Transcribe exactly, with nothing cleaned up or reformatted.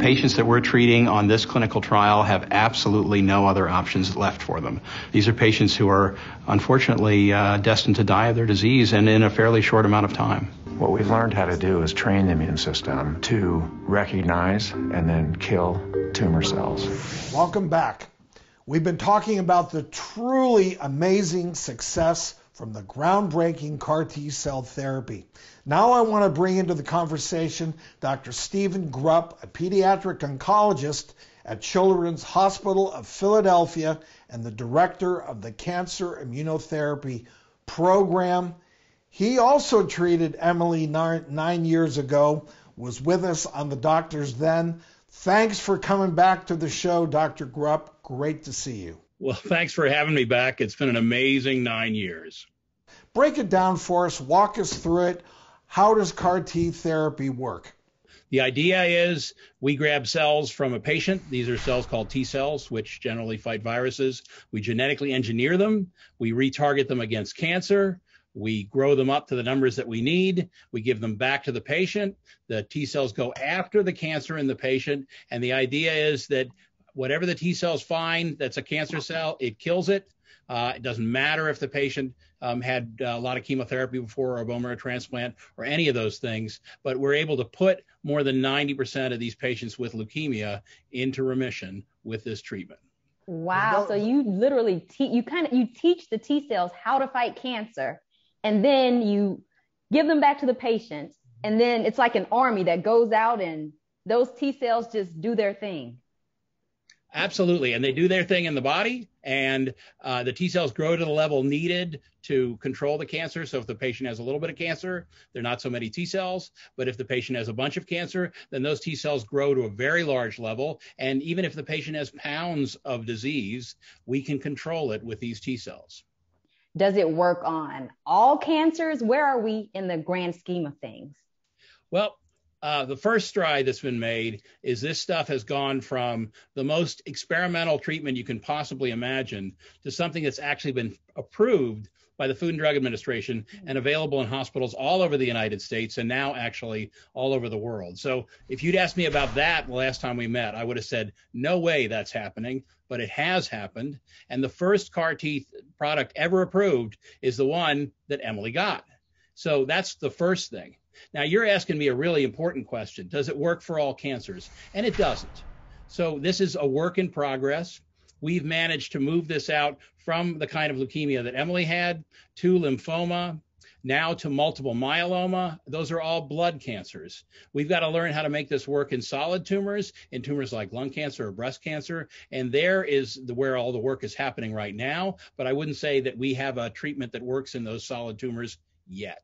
Patients that we're treating on this clinical trial have absolutely no other options left for them. These are patients who are unfortunately uh, destined to die of their disease, and in a fairly short amount of time. What we've learned how to do is train the immune system to recognize and then kill tumor cells. Welcome back. We've been talking about the truly amazing success from the groundbreaking CAR T cell therapy. Now I want to bring into the conversation Doctor Stephen Grupp, a pediatric oncologist at Children's Hospital of Philadelphia and the director of the Cancer Immunotherapy Program. He also treated Emily nine, nine years ago, was with us on The Doctors then. Thanks for coming back to the show, Doctor Grupp. Great to see you. Well, thanks for having me back. It's been an amazing nine years. Break it down for us. Walk us through it. How does CAR T therapy work? The idea is we grab cells from a patient. These are cells called T cells, which generally fight viruses. We genetically engineer them. We retarget them against cancer. We grow them up to the numbers that we need. We give them back to the patient. The T cells go after the cancer in the patient. And the idea is that whatever the T cells find that's a cancer cell, it kills it. Uh, it doesn't matter if the patient um, had a lot of chemotherapy before, or a bone marrow transplant, or any of those things. But we're able to put more than ninety percent of these patients with leukemia into remission with this treatment. Wow. So you literally te- you kind of you teach the T cells how to fight cancer, and then you give them back to the patient. And then it's like an army that goes out, and those T cells just do their thing. Absolutely. And they do their thing in the body, and uh, the T cells grow to the level needed to control the cancer. So if the patient has a little bit of cancer, there are not so many T cells. But if the patient has a bunch of cancer, then those T cells grow to a very large level. And even if the patient has pounds of disease, we can control it with these T cells. Does it work on all cancers? Where are we in the grand scheme of things? Well, Uh, the first stride that's been made is this stuff has gone from the most experimental treatment you can possibly imagine to something that's actually been approved by the Food and Drug Administration and available in hospitals all over the United States, and now actually all over the world. So if you'd asked me about that the last time we met, I would have said, no way that's happening, but it has happened. And the first CAR T product ever approved is the one that Emily got. So that's the first thing. Now, you're asking me a really important question. Does it work for all cancers? And it doesn't. So this is a work in progress. We've managed to move this out from the kind of leukemia that Emily had to lymphoma, now to multiple myeloma. Those are all blood cancers. We've got to learn how to make this work in solid tumors, in tumors like lung cancer or breast cancer. And there is the, where all the work is happening right now. But I wouldn't say that we have a treatment that works in those solid tumors yet.